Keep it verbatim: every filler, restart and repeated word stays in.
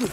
Ugh.